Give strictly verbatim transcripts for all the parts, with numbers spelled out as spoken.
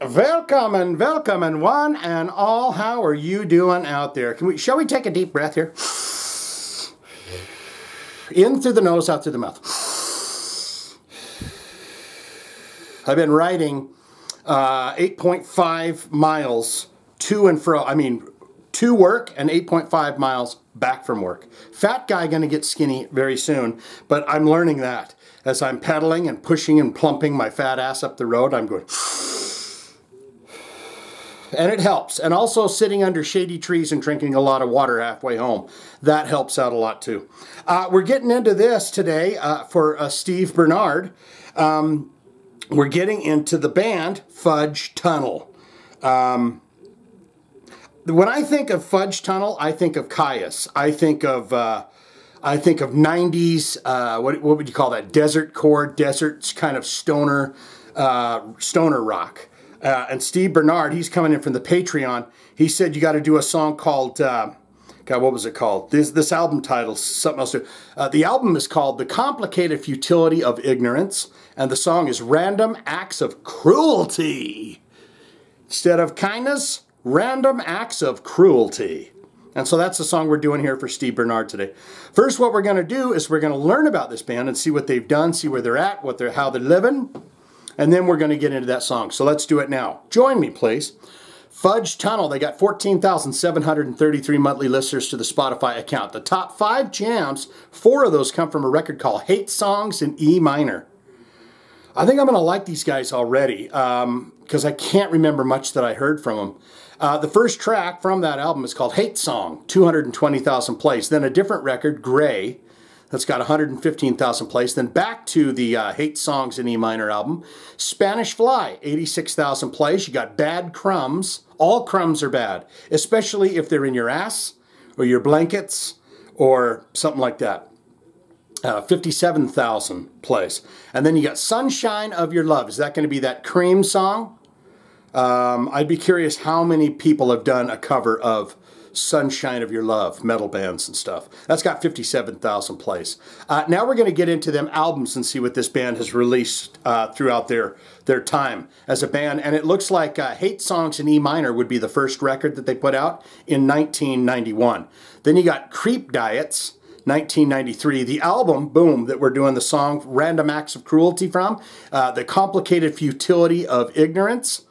Welcome and welcome and one and all. How are you doing out there? Can we? Shall we take a deep breath here? In through the nose, out through the mouth. I've been riding uh, eight point five miles to and fro. I mean, to work and eight point five miles back from work. Fat guy gonna get skinny very soon, but I'm learning that. As I'm pedaling and pushing and plumping my fat ass up the road, I'm going... And it helps. And also sitting under shady trees and drinking a lot of water halfway home. That helps out a lot too. Uh, we're getting into this today uh, for uh, Steve Bernard. Um, we're getting into the band Fudge Tunnel. Um, when I think of Fudge Tunnel, I think of Kyuss. I think of... Uh, I think of nineties, uh, what, what would you call that? Desert core, desert kind of stoner, uh, stoner rock. Uh, and Steve Bernard, he's coming in from the Patreon. He said you got to do a song called, uh, God, what was it called? This this album title, something else. Uh, the album is called The Complicated Futility of Ignorance, and the song is Random Acts of Cruelty. Instead of kindness, Random Acts of Cruelty. And so that's the song we're doing here for Steve Bernard today. First, what we're going to do is we're going to learn about this band and see what they've done, see where they're at, what they're, how they're living. And then we're going to get into that song. So let's do it now. Join me, please. Fudge Tunnel. They got fourteen thousand seven hundred thirty-three monthly listeners to the Spotify account. The top five jams, four of those come from a record called Hate Songs in E Minor. I think I'm going to like these guys already because um, I can't remember much that I heard from them. Uh, the first track from that album is called Hate Song, two hundred twenty thousand plays. Then a different record, Grey, that's got one hundred fifteen thousand plays. Then back to the uh, Hate Songs in E Minor album, Spanish Fly, eighty-six thousand plays. You got Bad Crumbs. All crumbs are bad, especially if they're in your ass or your blankets or something like that. Uh, fifty-seven thousand plays. And then you got Sunshine of Your Love. Is that going to be that Cream song? Um, I'd be curious how many people have done a cover of Sunshine of Your Love, metal bands and stuff. That's got fifty-seven thousand plays. Uh, now we're going to get into them albums and see what this band has released uh, throughout their, their time as a band. And it looks like uh, Hate Songs in E Minor would be the first record that they put out in nineteen ninety-one. Then you got Creep Diets, nineteen ninety-three. The album, boom, that we're doing the song Random Acts of Cruelty from, uh, The Complicated Futility of Ignorance.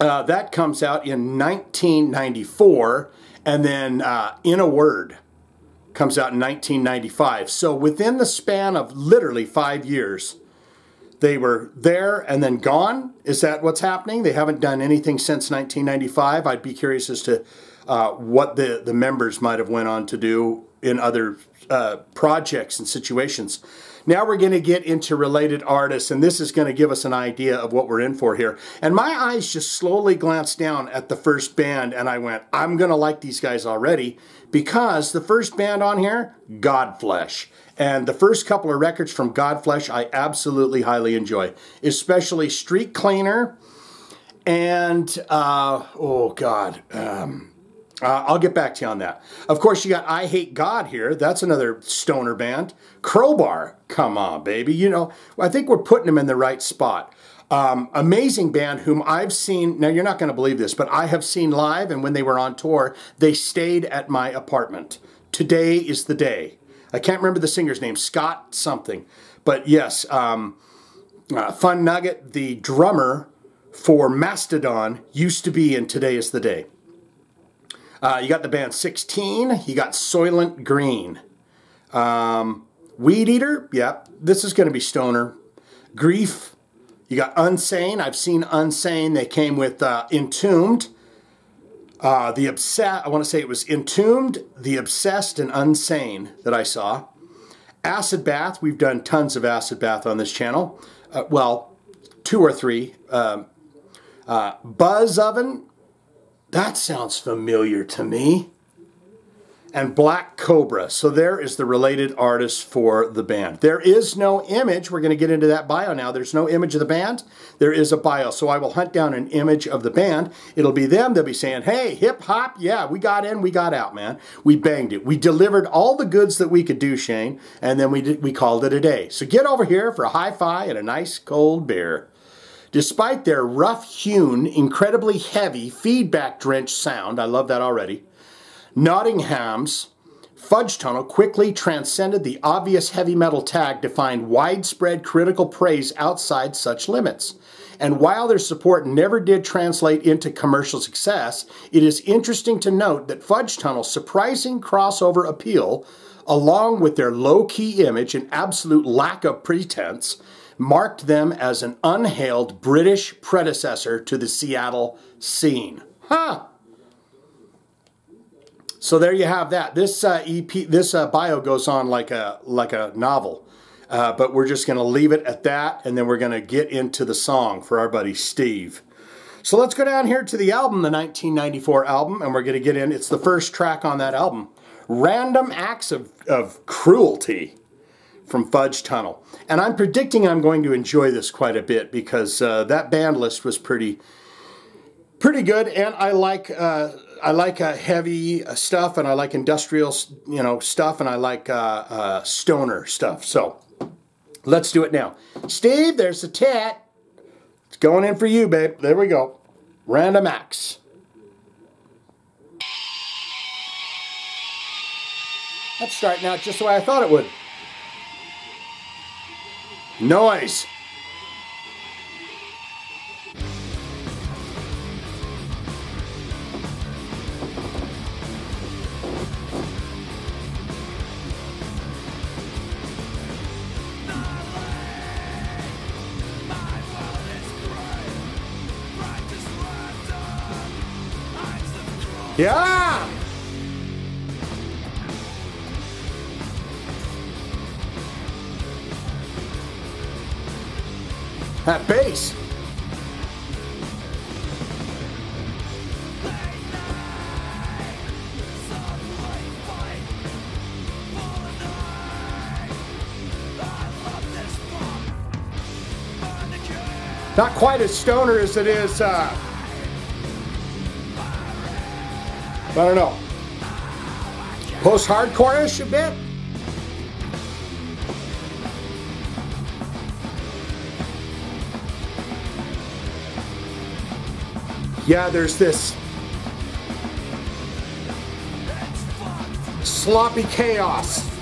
Uh, that comes out in nineteen ninety-four, and then uh, In a Word comes out in nineteen ninety-five. So within the span of literally five years, they were there and then gone. Is that what's happening? They haven't done anything since nineteen ninety-five. I'd be curious as to uh, what the, the members might have went on to do in other uh, projects and situations. Now we're going to get into related artists, and this is going to give us an idea of what we're in for here. And my eyes just slowly glanced down at the first band, and I went, I'm going to like these guys already, because the first band on here, Godflesh. And the first couple of records from Godflesh I absolutely highly enjoy, especially Street Cleaner and, uh, oh God, um... Uh, I'll get back to you on that. Of course, you got I Hate God here. That's another stoner band. Crowbar, come on, baby. You know, I think we're putting them in the right spot. Um, amazing band whom I've seen. Now, you're not going to believe this, but I have seen live, and when they were on tour, they stayed at my apartment. Today is the Day. I can't remember the singer's name. Scott something. But yes, um, uh, Fun Nugget, the drummer for Mastodon, used to be in Today is the Day. Uh, you got the band sixteen, you got Soylent Green. Um, Weed Eater, yep, this is going to be stoner. Grief, you got Unsane, I've seen Unsane, they came with uh, Entombed. Uh, the Obsessed, I want to say it was Entombed, The Obsessed, and Unsane that I saw. Acid Bath, we've done tons of Acid Bath on this channel. Uh, well, two or three. Um, uh, Buzz Oven. That sounds familiar to me. And Black Cobra. So there is the related artist for the band. There is no image. We're going to get into that bio now. There's no image of the band. There is a bio. So I will hunt down an image of the band. It'll be them. They'll be saying, hey, hip hop, yeah, we got in, we got out, man. We banged it. We delivered all the goods that we could do, Shane. And then we, did, we called it a day. So get over here for a hi-fi and a nice cold beer. Despite their rough-hewn, incredibly heavy, feedback-drenched sound, I love that already, Nottingham's Fudge Tunnel quickly transcended the obvious heavy metal tag to find widespread critical praise outside such limits. And while their support never did translate into commercial success, it is interesting to note that Fudge Tunnel's surprising crossover appeal, along with their low-key image and absolute lack of pretense, marked them as an unhailed British predecessor to the Seattle scene. Huh! So there you have that. This uh, E P, this uh, bio goes on like a like a novel. Uh, but we're just going to leave it at that, and then we're going to get into the song for our buddy Steve. So let's go down here to the album, the nineteen ninety-four album, and we're going to get in. It's the first track on that album, Random Acts of, of Cruelty from Fudge Tunnel. And I'm predicting I'm going to enjoy this quite a bit because uh, that band list was pretty pretty good, and I like... Uh, I like uh, heavy uh, stuff, and I like industrial, you know, stuff, and I like uh, uh, stoner stuff. So let's do it now. Steve, there's the tat. It's going in for you, babe. There we go. Random Acts. That's starting out just the way I thought it would. Noise. Yeah! That bass! Not quite as stoner as it is, uh... I don't know. Post-hardcore-ish a bit? Yeah, there's this sloppy chaos.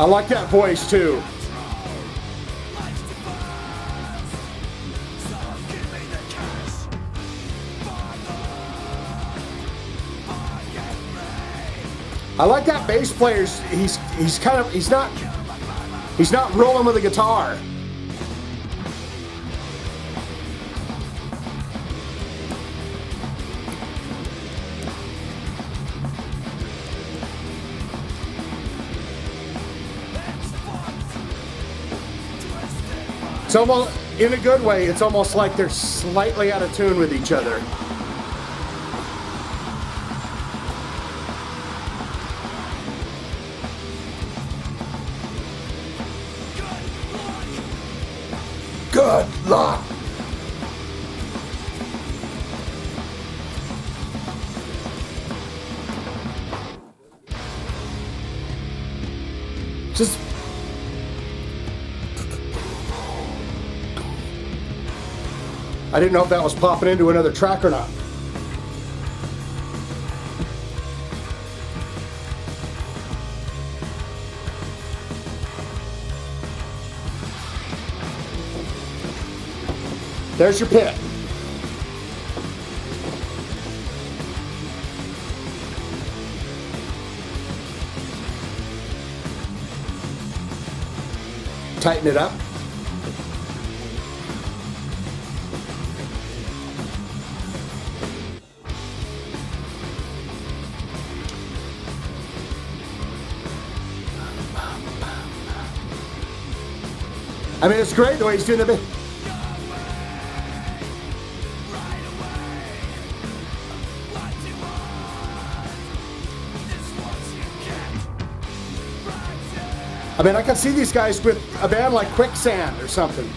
I like that voice too. I like that bass player's, he's he's kind of he's not he's not rolling with the guitar. It's almost, in a good way, it's almost like they're slightly out of tune with each other. Good luck! Just... I didn't know if that was popping into another track or not. There's your pit. Tighten it up. I mean, it's great the way he's doing the bit. I mean, I can see these guys with a band like Quicksand or something.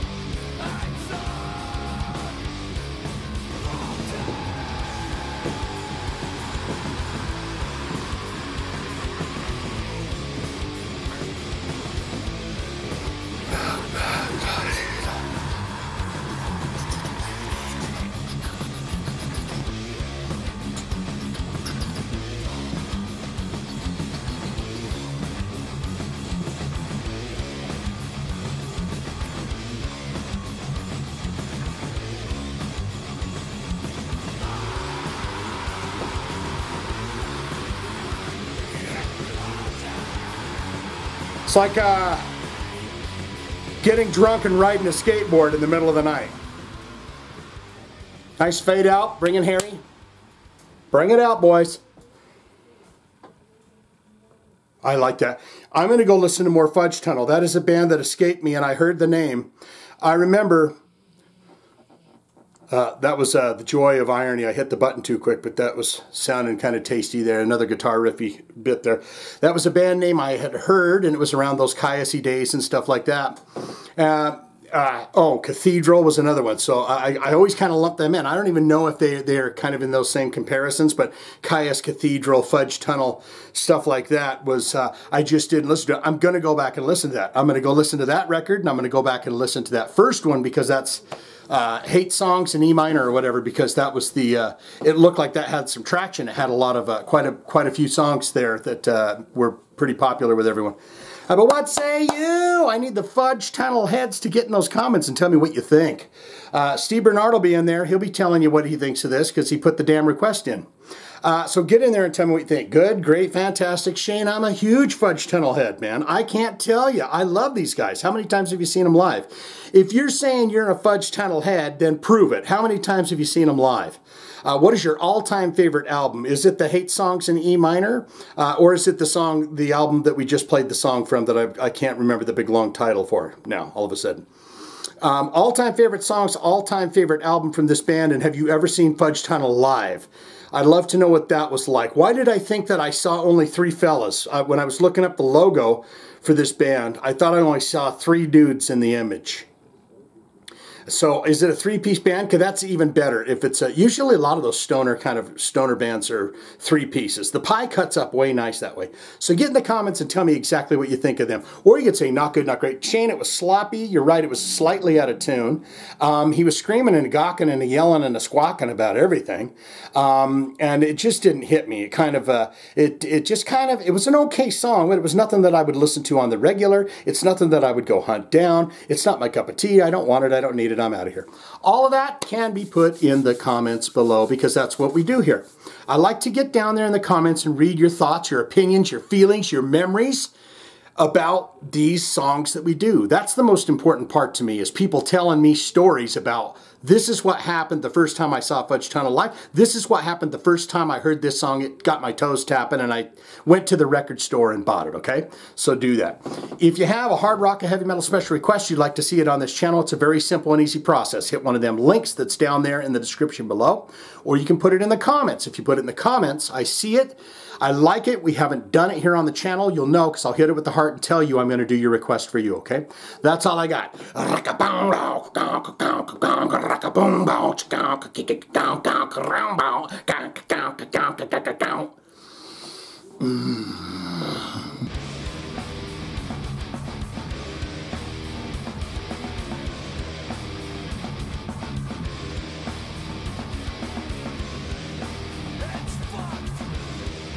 It's like uh, getting drunk and riding a skateboard in the middle of the night. Nice fade out. Bring in Harry. Bring it out, boys. I like that. I'm going to go listen to more Fudge Tunnel. That is a band that escaped me, and I heard the name. I remember uh, that was uh, The Joy of Irony. I hit the button too quick, but that was sounding kind of tasty there. Another guitar riffy bit there. That was a band name I had heard, and it was around those Kyuss days and stuff like that. Uh, uh, oh, Cathedral was another one. So I, I always kind of lump them in. I don't even know if they, they're kind of in those same comparisons, but Kyuss, Cathedral, Fudge Tunnel, stuff like that was, uh, I just didn't listen to it. I'm going to go back and listen to that. I'm going to go listen to that record, and I'm going to go back and listen to that first one, because that's Uh, Hate Songs in E Minor or whatever, because that was the, uh, it looked like that had some traction. It had a lot of, uh, quite a quite a few songs there that uh, were pretty popular with everyone. Uh, but what say you? I need the Fudge Tunnel heads to get in those comments and tell me what you think. Uh, Steve Bernard will be in there. He'll be telling you what he thinks of this, because he put the damn request in. Uh, so get in there and tell me what you think. Good, great, fantastic. Shane, I'm a huge Fudge Tunnel head, man. I can't tell you. I love these guys. How many times have you seen them live? If you're saying you're a Fudge Tunnel head, then prove it. How many times have you seen them live? Uh, what is your all-time favorite album? Is it the Hate Songs in E Minor? Uh, or is it the song, the album that we just played the song from that I, I can't remember the big long title for now, all of a sudden? Um, all-time favorite songs, all-time favorite album from this band, and have you ever seen Fudge Tunnel live? I'd love to know what that was like. Why did I think that I saw only three fellas? Uh, when I was looking up the logo for this band, I thought I only saw three dudes in the image. So is it a three-piece band? Because that's even better. If it's a, usually a lot of those stoner kind of stoner bands are three pieces. The pie cuts up way nice that way. So get in the comments and tell me exactly what you think of them. Or you could say, not good, not great. Shane, it was sloppy. You're right, it was slightly out of tune. Um, he was screaming and gawking and yelling and squawking about everything. Um, and it just didn't hit me. It kind of, uh, it, it just kind of, it was an okay song, but it was nothing that I would listen to on the regular. It's nothing that I would go hunt down. It's not my cup of tea. I don't want it. I don't need it. I'm out of here. All of that can be put in the comments below, because that's what we do here. I like to get down there in the comments and read your thoughts, your opinions, your feelings, your memories about these songs that we do. That's the most important part to me, is people telling me stories about, this is what happened the first time I saw Fudge Tunnel live. This is what happened the first time I heard this song. It got my toes tapping, and I went to the record store and bought it, okay? So do that. If you have a hard rock, a heavy metal special request, you'd like to see it on this channel, it's a very simple and easy process. Hit one of them links that's down there in the description below, or you can put it in the comments. If you put it in the comments, I see it. I like it. We haven't done it here on the channel. You'll know, because I'll hit it with the heart and tell you I'm going to do your request for you, okay? That's all I got. Mm.